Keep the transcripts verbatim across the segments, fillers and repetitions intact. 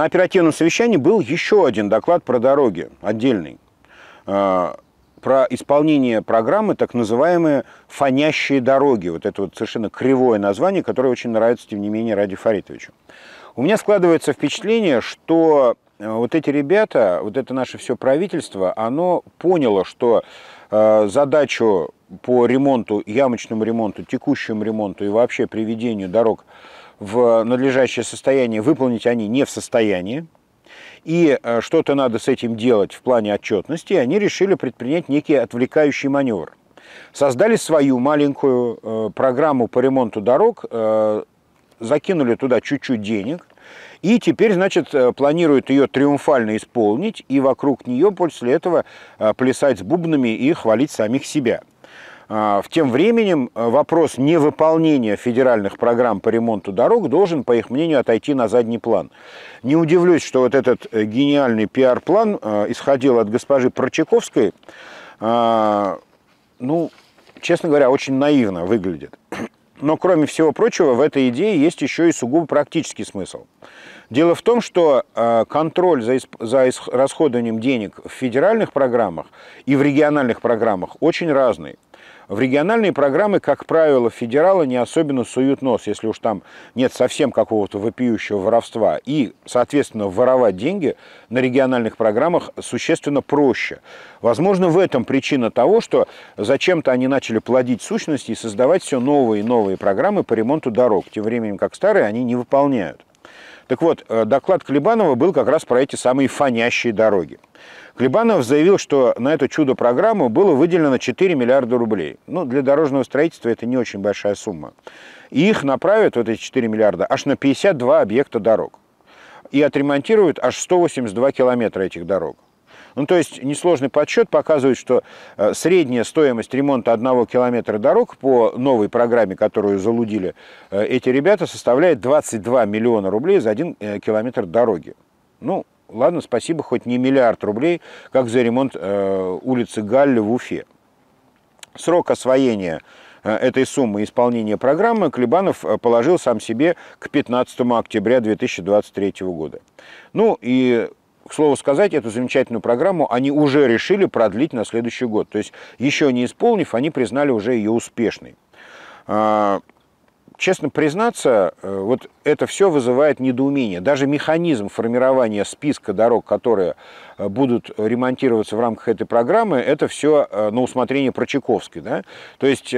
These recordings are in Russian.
На оперативном совещании был еще один доклад про дороги, отдельный, про исполнение программы, так называемые «фонящие дороги». Вот это вот совершенно кривое название, которое очень нравится, тем не менее, Ради Фаритовичу. У меня складывается впечатление, что вот эти ребята, вот это наше все правительство, оно поняло, что задачу по ремонту, ямочному ремонту, текущему ремонту и вообще приведению дорог в надлежащее состояние выполнить они не в состоянии, и что-то надо с этим делать в плане отчетности, они решили предпринять некий отвлекающий маневр. Создали свою маленькую программу по ремонту дорог, закинули туда чуть-чуть денег, и теперь, значит, планируют ее триумфально исполнить, и вокруг нее после этого плясать с бубнами и хвалить самих себя. Тем временем вопрос невыполнения федеральных программ по ремонту дорог должен, по их мнению, отойти на задний план. Не удивлюсь, что вот этот гениальный пиар-план исходил от госпожи Прочаковской. Ну, честно говоря, очень наивно выглядит. Но, кроме всего прочего, в этой идее есть еще и сугубо практический смысл. Дело в том, что контроль за, за расходованием денег в федеральных программах и в региональных программах очень разный. В региональные программы, как правило, федералы не особенно суют нос, если уж там нет совсем какого-то вопиющего воровства. И, соответственно, воровать деньги на региональных программах существенно проще. Возможно, в этом причина того, что зачем-то они начали плодить сущности и создавать все новые и новые программы по ремонту дорог, тем временем как старые они не выполняют. Так вот, доклад Клебанова был как раз про эти самые фонящие дороги. Клебанов заявил, что на эту чудо-программу было выделено четыре миллиарда рублей. Ну, для дорожного строительства это не очень большая сумма. И их направят, вот эти четыре миллиарда, аж на пятьдесят два объекта дорог. И отремонтируют аж сто восемьдесят два километра этих дорог. Ну, то есть, несложный подсчет показывает, что средняя стоимость ремонта одного километра дорог по новой программе, которую залудили эти ребята, составляет двадцать два миллиона рублей за один километр дороги. Ну, ладно, спасибо, хоть не миллиард рублей, как за ремонт улицы Галли в Уфе. Срок освоения этой суммы исполнения программы Клебанов положил сам себе к пятнадцатому октября две тысячи двадцать третьего года. Ну, и... К слову сказать, эту замечательную программу они уже решили продлить на следующий год. То есть, еще не исполнив, они признали уже ее успешной. Честно признаться, вот это все вызывает недоумение. Даже механизм формирования списка дорог, которые будут ремонтироваться в рамках этой программы, это все на усмотрение Прочаковской. Да? То есть...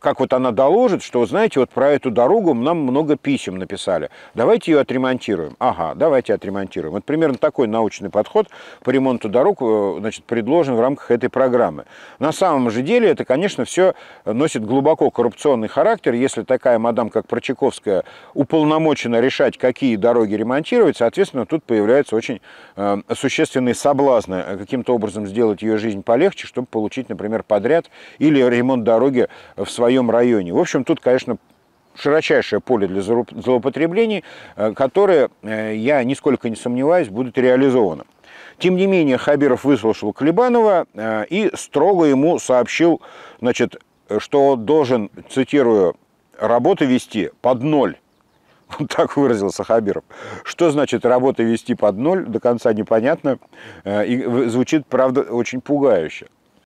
Как вот она доложит, что, знаете, вот про эту дорогу нам много писем написали. Давайте ее отремонтируем. Ага, давайте отремонтируем. Вот примерно такой научный подход по ремонту дорог, значит, предложен в рамках этой программы. На самом же деле это, конечно, все носит глубоко коррупционный характер. Если такая мадам, как Прочаковская, уполномочена решать, какие дороги ремонтировать, соответственно, тут появляются очень э, существенные соблазны каким-то образом сделать ее жизнь полегче, чтобы получить, например, подряд или ремонт дороги в своей районе. В общем, тут, конечно, широчайшее поле для злоупотреблений, которые, я нисколько не сомневаюсь, будут реализованы. Тем не менее, Хабиров выслушал Клебанова и строго ему сообщил, значит, что должен, цитирую, работу вести под ноль. Вот так выразился Хабиров. Что значит работу вести под ноль, до конца непонятно, и звучит, правда, очень пугающе.